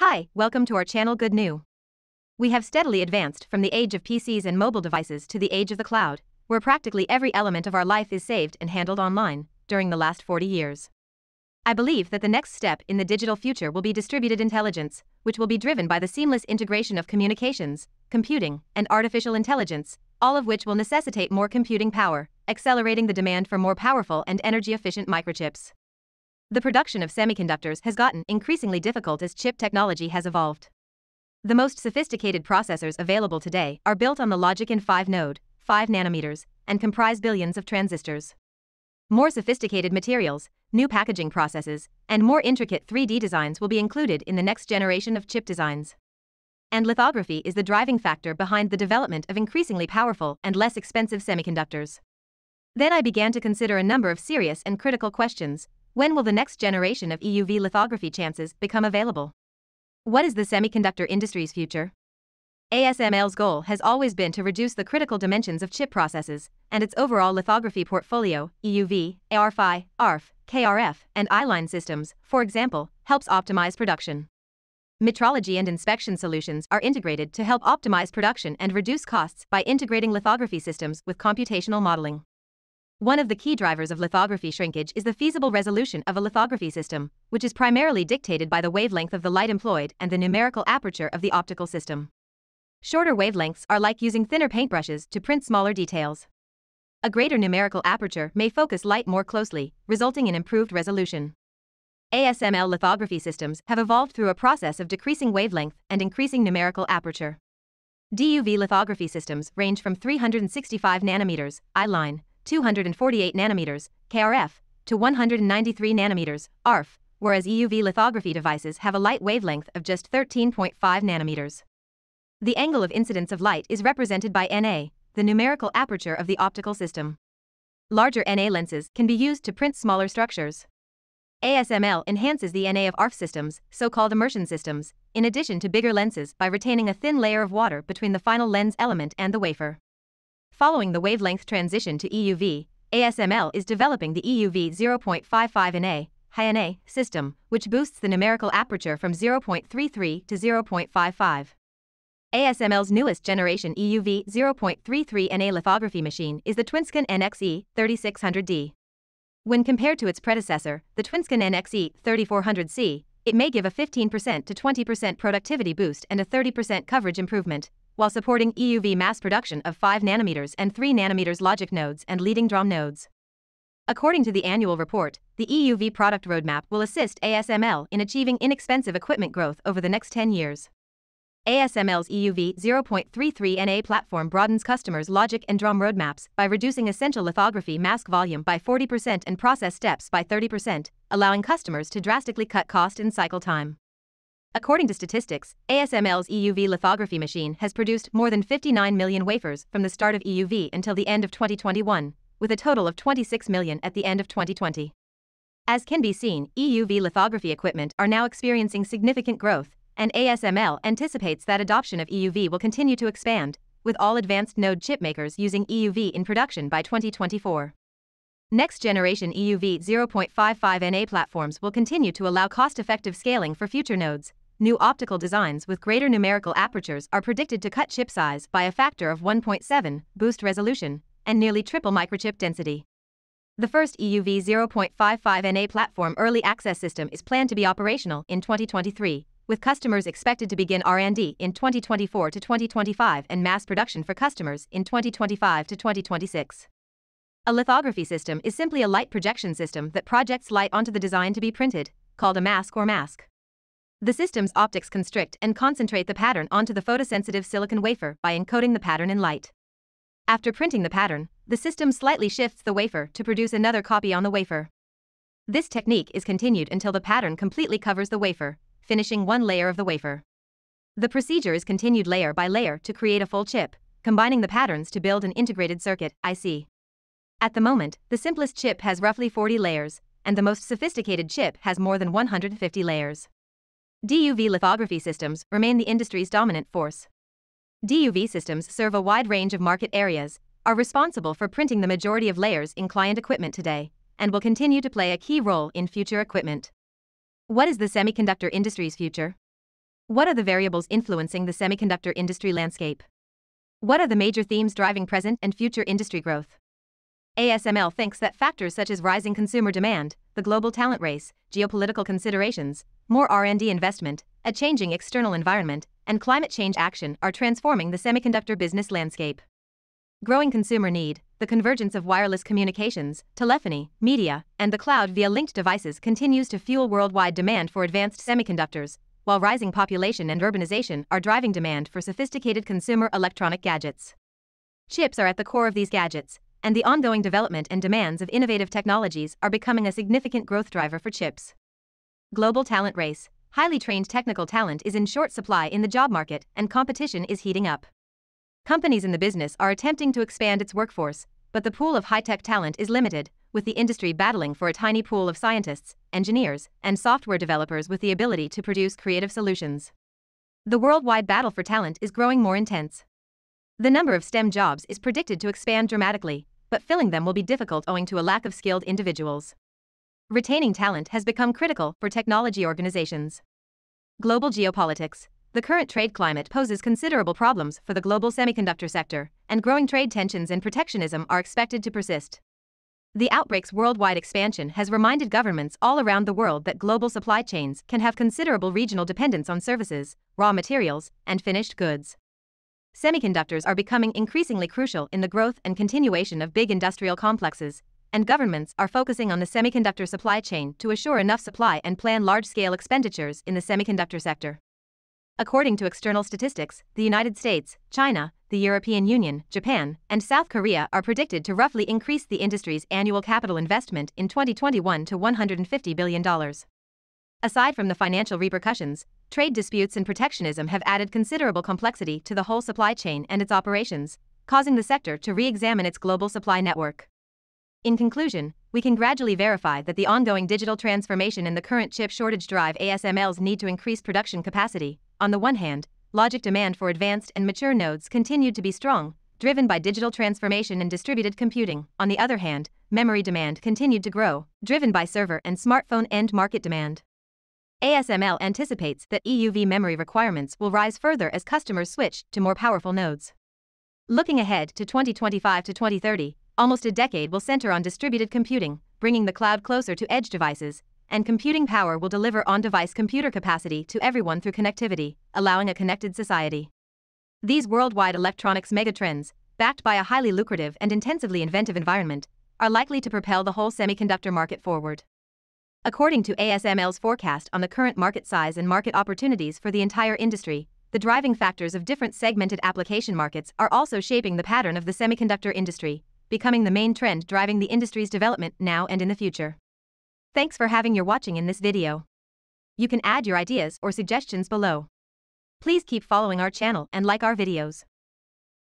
Hi, welcome to our channel Good New. We have steadily advanced from the age of PCs and mobile devices to the age of the cloud, where practically every element of our life is saved and handled online, during the last 40 years. I believe that the next step in the digital future will be distributed intelligence, which will be driven by the seamless integration of communications, computing, and artificial intelligence, all of which will necessitate more computing power, accelerating the demand for more powerful and energy-efficient microchips. The production of semiconductors has gotten increasingly difficult as chip technology has evolved. The most sophisticated processors available today are built on the logic N5 node, 5 nanometers, and comprise billions of transistors. More sophisticated materials, new packaging processes, and more intricate 3D designs will be included in the next generation of chip designs. And lithography is the driving factor behind the development of increasingly powerful and less expensive semiconductors. Then I began to consider a number of serious and critical questions. When will the next generation of EUV lithography chances become available? What is the semiconductor industry's future? ASML's goal has always been to reduce the critical dimensions of chip processes, and its overall lithography portfolio, EUV, ArF, ArF, KRF, and I-Line systems, for example, helps optimize production. Metrology and inspection solutions are integrated to help optimize production and reduce costs by integrating lithography systems with computational modeling. One of the key drivers of lithography shrinkage is the feasible resolution of a lithography system, which is primarily dictated by the wavelength of the light employed and the numerical aperture of the optical system. Shorter wavelengths are like using thinner paintbrushes to print smaller details. A greater numerical aperture may focus light more closely, resulting in improved resolution. ASML lithography systems have evolved through a process of decreasing wavelength and increasing numerical aperture. DUV lithography systems range from 365 nanometers, I-Line, 248 nanometers, KRF, to 193 nanometers, ArF, whereas EUV lithography devices have a light wavelength of just 13.5 nanometers. The angle of incidence of light is represented by NA, the numerical aperture of the optical system. Larger NA lenses can be used to print smaller structures. ASML enhances the NA of ArF systems, so-called immersion systems, in addition to bigger lenses by retaining a thin layer of water between the final lens element and the wafer. Following the wavelength transition to EUV, ASML is developing the EUV 0.55 NA, high NA, system, which boosts the numerical aperture from 0.33 to 0.55. ASML's newest generation EUV 0.33 NA lithography machine is the Twinscan NXE 3600D. When compared to its predecessor, the Twinscan NXE 3400C, it may give a 15% to 20% productivity boost and a 30% coverage improvement, while supporting EUV mass production of 5 nanometers and 3 nanometers logic nodes and leading DRAM nodes. According to the annual report, the EUV product roadmap will assist ASML in achieving inexpensive equipment growth over the next 10 years. ASML's EUV 0.33 NA platform broadens customers' logic and DRAM roadmaps by reducing essential lithography mask volume by 40% and process steps by 30%, allowing customers to drastically cut cost and cycle time. According to statistics, ASML's EUV lithography machine has produced more than 59 million wafers from the start of EUV until the end of 2021, with a total of 26 million at the end of 2020. As can be seen, EUV lithography equipment are now experiencing significant growth, and ASML anticipates that adoption of EUV will continue to expand, with all advanced node chipmakers using EUV in production by 2024. Next-generation EUV 0.55 NA platforms will continue to allow cost-effective scaling for future nodes. New optical designs with greater numerical apertures are predicted to cut chip size by a factor of 1.7, boost resolution, and nearly triple microchip density. The first EUV 0.55 NA platform early access system is planned to be operational in 2023, with customers expected to begin R&D in 2024 to 2025 and mass production for customers in 2025 to 2026. A lithography system is simply a light projection system that projects light onto the design to be printed, called a mask or mask. The system's optics constrict and concentrate the pattern onto the photosensitive silicon wafer by encoding the pattern in light. After printing the pattern, the system slightly shifts the wafer to produce another copy on the wafer. This technique is continued until the pattern completely covers the wafer, finishing one layer of the wafer. The procedure is continued layer by layer to create a full chip, combining the patterns to build an integrated circuit, IC. At the moment, the simplest chip has roughly 40 layers, and the most sophisticated chip has more than 150 layers. DUV lithography systems remain the industry's dominant force. DUV systems serve a wide range of market areas, are responsible for printing the majority of layers in client equipment today, and will continue to play a key role in future equipment. What is the semiconductor industry's future? What are the variables influencing the semiconductor industry landscape? What are the major themes driving present and future industry growth? ASML thinks that factors such as rising consumer demand, the global talent race, geopolitical considerations, more R&D investment, a changing external environment, and climate change action are transforming the semiconductor business landscape. Growing consumer need, the convergence of wireless communications, telephony, media, and the cloud via linked devices continues to fuel worldwide demand for advanced semiconductors, while rising population and urbanization are driving demand for sophisticated consumer electronic gadgets. Chips are at the core of these gadgets, and the ongoing development and demands of innovative technologies are becoming a significant growth driver for chips. Global talent race. Highly trained technical talent is in short supply in the job market, and competition is heating up. Companies in the business are attempting to expand its workforce, but the pool of high-tech talent is limited, with the industry battling for a tiny pool of scientists, engineers, and software developers with the ability to produce creative solutions. The worldwide battle for talent is growing more intense. The number of STEM jobs is predicted to expand dramatically, but filling them will be difficult owing to a lack of skilled individuals. Retaining talent has become critical for technology organizations. Global geopolitics. The current trade climate poses considerable problems for the global semiconductor sector, and growing trade tensions and protectionism are expected to persist. The outbreak's worldwide expansion has reminded governments all around the world that global supply chains can have considerable regional dependence on services, raw materials, and finished goods. Semiconductors are becoming increasingly crucial in the growth and continuation of big industrial complexes, and governments are focusing on the semiconductor supply chain to assure enough supply and plan large-scale expenditures in the semiconductor sector. According to external statistics, the United States, China, the European Union, Japan, and South Korea are predicted to roughly increase the industry's annual capital investment in 2021 to $150 billion. Aside from the financial repercussions, trade disputes and protectionism have added considerable complexity to the whole supply chain and its operations, causing the sector to re-examine its global supply network. In conclusion, we can gradually verify that the ongoing digital transformation and the current chip shortage drive ASML's need to increase production capacity. On the one hand, logic demand for advanced and mature nodes continued to be strong, driven by digital transformation and distributed computing. On the other hand, memory demand continued to grow, driven by server and smartphone end market demand. ASML anticipates that EUV memory requirements will rise further as customers switch to more powerful nodes. Looking ahead to 2025 to 2030, almost a decade will center on distributed computing, bringing the cloud closer to edge devices, and computing power will deliver on-device computer capacity to everyone through connectivity, allowing a connected society. These worldwide electronics megatrends, backed by a highly lucrative and intensively inventive environment, are likely to propel the whole semiconductor market forward. According to ASML's forecast on the current market size and market opportunities for the entire industry, the driving factors of different segmented application markets are also shaping the pattern of the semiconductor industry, becoming the main trend driving the industry's development now and in the future. Thanks for having your watching in this video. You can add your ideas or suggestions below. Please keep following our channel and like our videos.